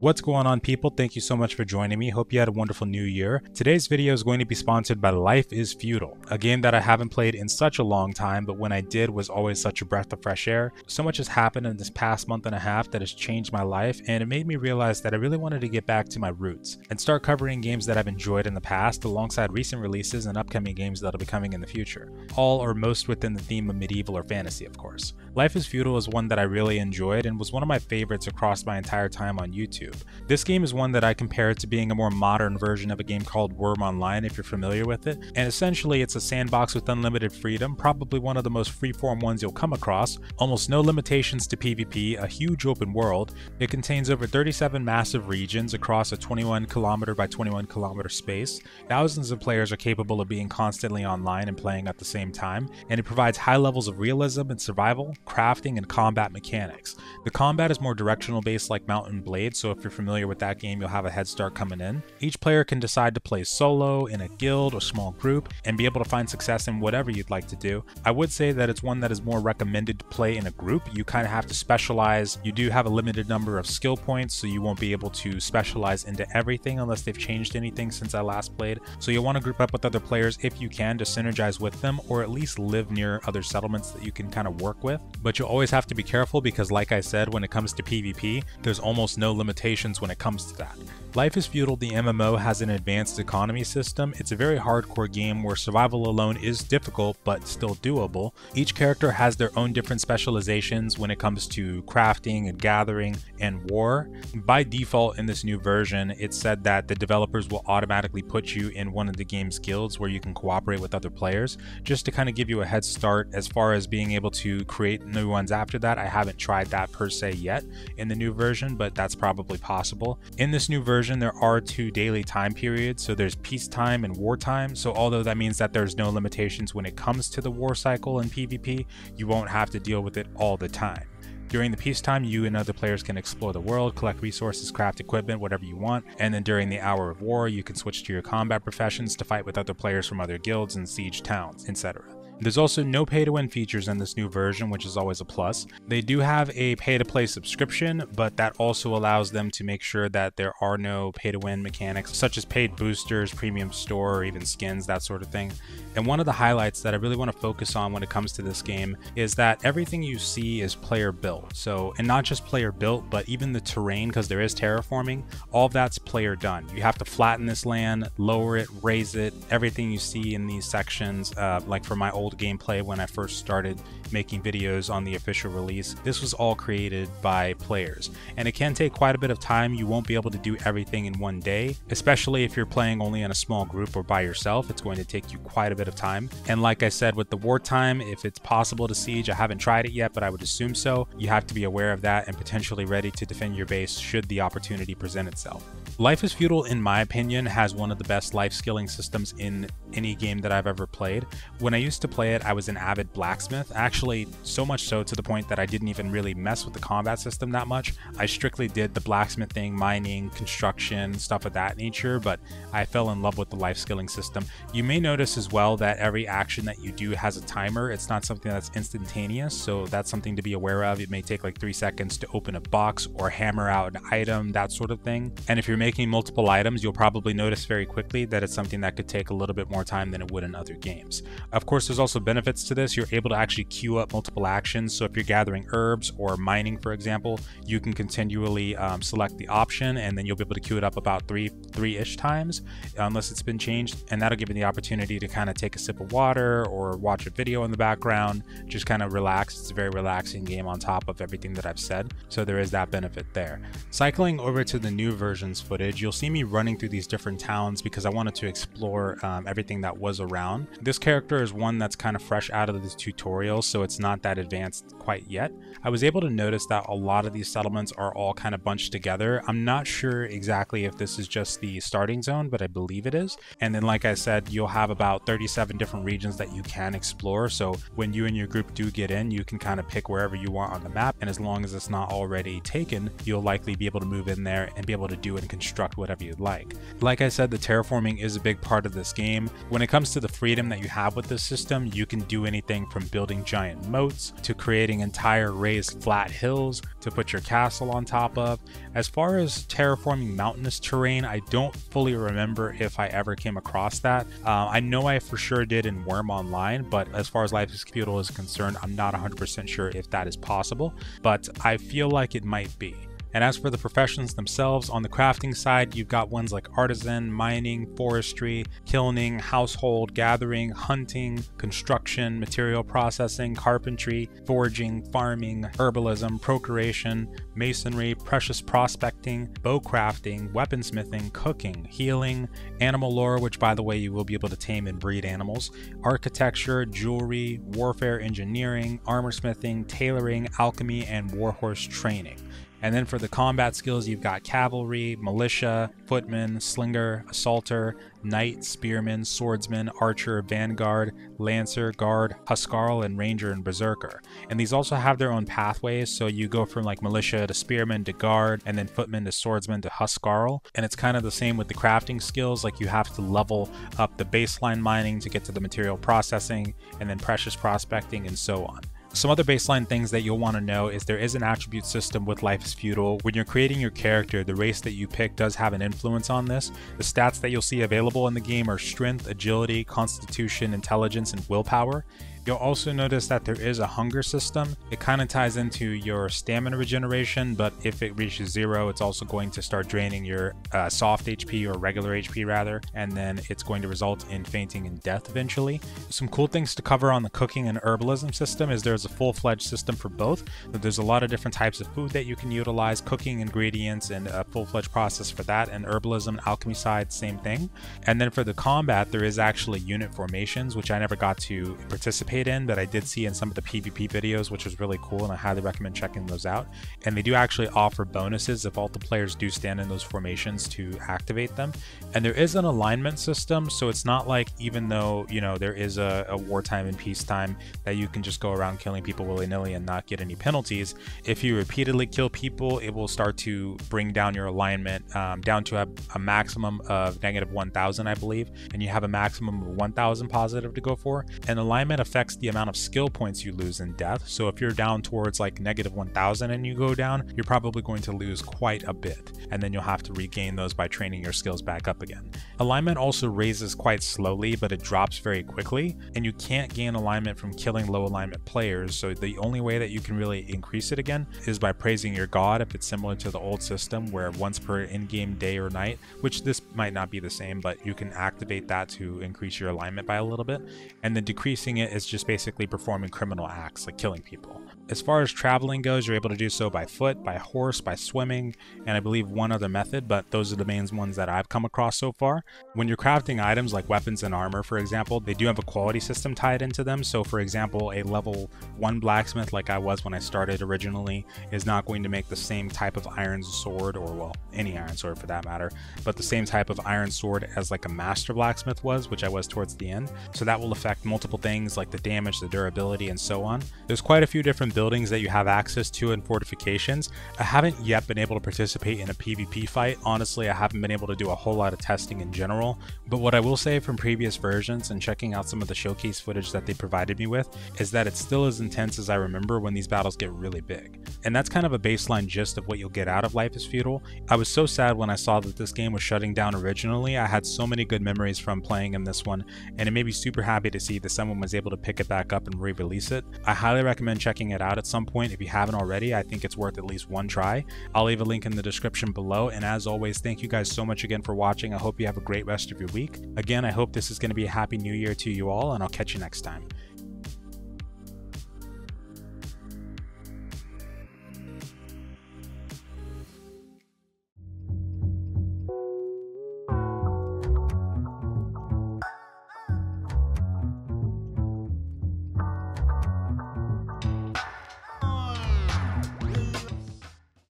What's going on, people? Thank you so much for joining me. Hope you had a wonderful new year. Today's video is going to be sponsored by Life is Feudal, a game that I haven't played in such a long time, but when I did was always such a breath of fresh air. So much has happened in this past month and a half that has changed my life, and it made me realize that I really wanted to get back to my roots and start covering games that I've enjoyed in the past alongside recent releases and upcoming games that'll be coming in the future. All or most within the theme of medieval or fantasy, of course. Life is Feudal is one that I really enjoyed and was one of my favorites across my entire time on YouTube. This game is one that I compare to being a more modern version of a game called Wurm Online, if you're familiar with it, and essentially it's a sandbox with unlimited freedom, probably one of the most freeform ones you'll come across, almost no limitations to PvP, a huge open world. It contains over 37 massive regions across a 21 kilometer by 21 kilometer space. Thousands of players are capable of being constantly online and playing at the same time, and it provides high levels of realism and survival, crafting, and combat mechanics. The combat is more directional based like Mount and Blade, so if you're familiar with that game, you'll have a head start coming in. Each player can decide to play solo, in a guild, or small group, and be able to find success in whatever you'd like to do. I would say that it's one that is more recommended to play in a group. You kind of have to specialize. You do have a limited number of skill points, so you won't be able to specialize into everything unless they've changed anything since I last played. So you'll want to group up with other players if you can to synergize with them, or at least live near other settlements that you can kind of work with. But you'll always have to be careful because, like I said, when it comes to PvP, there's almost no limitations when it comes to that. Life is Feudal, the MMO, has an advanced economy system. It's a very hardcore game where survival alone is difficult but still doable. Each character has their own different specializations when it comes to crafting and gathering and war. By default in this new version, it's said that the developers will automatically put you in one of the game's guilds where you can cooperate with other players, just to kind of give you a head start as far as being able to create new ones after that. I haven't tried that per se yet in the new version, but that's probably possible. In this new version, there are two daily time periods, so there's peacetime and wartime. So although that means that there's no limitations when it comes to the war cycle and PvP, you won't have to deal with it all the time. During the peacetime, you and other players can explore the world, collect resources, craft equipment, whatever you want, and then during the hour of war, you can switch to your combat professions to fight with other players from other guilds and siege towns, etc. There's also no pay-to-win features in this new version, which is always a plus. They do have a pay-to-play subscription, but that also allows them to make sure that there are no pay-to-win mechanics, such as paid boosters, premium store, or even skins, that sort of thing. And one of the highlights that I really want to focus on when it comes to this game is that everything you see is player-built. So, and not just player-built, but even the terrain, because there is terraforming, all of that's player-done. You have to flatten this land, lower it, raise it, everything you see in these sections, like for my old gameplay when I first started making videos on the official release. This was all created by players, and it can take quite a bit of time. You won't be able to do everything in one day, especially if you're playing only in a small group or by yourself. It's going to take you quite a bit of time. And like I said, with the wartime, if it's possible to siege, I haven't tried it yet, but I would assume so. You have to be aware of that and potentially ready to defend your base should the opportunity present itself. Life is Feudal, in my opinion, has one of the best life skilling systems in any game that I've ever played. When I used to play it, I was an avid blacksmith, actually so much so to the point that I didn't even really mess with the combat system that much. I strictly did the blacksmithing, mining, construction, stuff of that nature, but I fell in love with the life skilling system. You may notice as well that every action that you do has a timer. It's not something that's instantaneous, so that's something to be aware of. It may take like 3 seconds to open a box or hammer out an item, that sort of thing. And if you're making multiple items, you'll probably notice very quickly that it's something that could take a little bit more time than it would in other games. Of course, there's also benefits to this. You're able to actually queue up multiple actions, so if you're gathering herbs or mining, for example, you can continually select the option, and then you'll be able to queue it up about three-ish times, unless it's been changed, and that'll give you the opportunity to kind of take a sip of water or watch a video in the background, just kind of relax. It's a very relaxing game on top of everything that I've said, so there is that benefit there. Cycling over to the new version's footage, you'll see me running through these different towns because I wanted to explore everything that was around. This character is one that's kind of fresh out of the tutorial, so it's not that advanced quite yet. I was able to notice that a lot of these settlements are all kind of bunched together. I'm not sure exactly if this is just the starting zone, but I believe it is. And then, like I said, you'll have about 37 different regions that you can explore, so when you and your group do get in, you can kind of pick wherever you want on the map, and as long as it's not already taken, you'll likely be able to move in there and be able to do it and control construct whatever you'd like. Like I said, the terraforming is a big part of this game. When it comes to the freedom that you have with this system, you can do anything from building giant moats to creating entire raised flat hills to put your castle on top of. As far as terraforming mountainous terrain, I don't fully remember if I ever came across that. I know I for sure did in Wurm Online, but as far as Life is Feudal is concerned, I'm not 100% sure if that is possible, but I feel like it might be. And as for the professions themselves, on the crafting side, you've got ones like artisan, mining, forestry, kilning, household, gathering, hunting, construction, material processing, carpentry, foraging, farming, herbalism, procuration, masonry, precious prospecting, bow crafting, weaponsmithing, cooking, healing, animal lore, which by the way, you will be able to tame and breed animals, architecture, jewelry, warfare engineering, armorsmithing, tailoring, alchemy, and warhorse training. And then for the combat skills, you've got cavalry, militia, footman, slinger, assaulter, knight, spearman, swordsman, archer, vanguard, lancer, guard, huskarl, and ranger and berserker. And these also have their own pathways, so you go from like militia to spearman to guard, and then footman to swordsman to huskarl. And it's kind of the same with the crafting skills, like you have to level up the baseline mining to get to the material processing, and then precious prospecting, and so on. Some other baseline things that you'll want to know is there is an attribute system with Life is Feudal. When you're creating your character, the race that you pick does have an influence on this. The stats that you'll see available in the game are strength, agility, constitution, intelligence, and willpower. You'll also notice that there is a hunger system. It kind of ties into your stamina regeneration, but if it reaches zero, it's also going to start draining your soft HP, or regular HP rather, and then it's going to result in fainting and death eventually. Some cool things to cover on the cooking and herbalism system is there's a full-fledged system for both. There's a lot of different types of food that you can utilize, cooking ingredients and a full-fledged process for that, and herbalism and alchemy side, same thing. And then for the combat, there is actually unit formations, which I never got to participate in, but I did see in some of the PvP videos, which was really cool, and I highly recommend checking those out. And they do actually offer bonuses if all the players do stand in those formations to activate them. And there is an alignment system, so it's not like, even though, you know, there is a wartime and peacetime, that you can just go around killing people willy-nilly and not get any penalties. If you repeatedly kill people, it will start to bring down your alignment down to a maximum of -1,000, I believe, and you have a maximum of 1,000 positive to go for. And alignment affects the amount of skill points you lose in death. So if you're down towards like -1,000 and you go down, you're probably going to lose quite a bit, and then you'll have to regain those by training your skills back up again. Alignment also raises quite slowly, but it drops very quickly, and you can't gain alignment from killing low alignment players, so the only way that you can really increase it again is by praising your god, if it's similar to the old system where once per in-game day or night, which this might not be the same, but you can activate that to increase your alignment by a little bit. And then decreasing it is just basically performing criminal acts like killing people. As far as traveling goes, you're able to do so by foot, by horse, by swimming, and I believe one other method, but those are the main ones that I've come across so far. When you're crafting items like weapons and armor, for example, they do have a quality system tied into them. So for example, a level 1 blacksmith, like I was when I started originally, is not going to make the same type of iron sword, or well, any iron sword for that matter, but the same type of iron sword as like a master blacksmith was, which I was towards the end. So that will affect multiple things like the damage, the durability, and so on. There's quite a few different buildings that you have access to, and fortifications. I haven't yet been able to participate in a PvP fight. Honestly, I haven't been able to do a whole lot of testing in general, but what I will say from previous versions and checking out some of the showcase footage that they provided me with is that it's still as intense as I remember when these battles get really big. And that's kind of a baseline gist of what you'll get out of Life is Feudal. I was so sad when I saw that this game was shutting down originally. I had so many good memories from playing in this one, and it made me super happy to see that someone was able to pick it back up and re-release it. I highly recommend checking it out at some point if you haven't already. I think it's worth at least one try. I'll leave a link in the description below, and as always, thank you guys so much again for watching. I hope you have a great rest of your week. Again, I hope this is going to be a happy new year to you all, and I'll catch you next time.